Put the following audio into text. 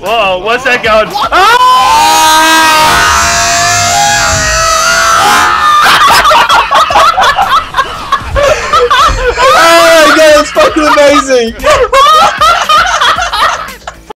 Whoa, what's that going? Oh my god, that's fucking amazing!